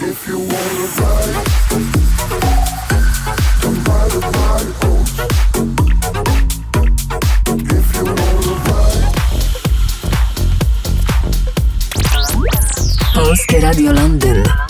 If you wanna ride, don't buy the bike. If you wanna ride, Polskie Radio Londyn.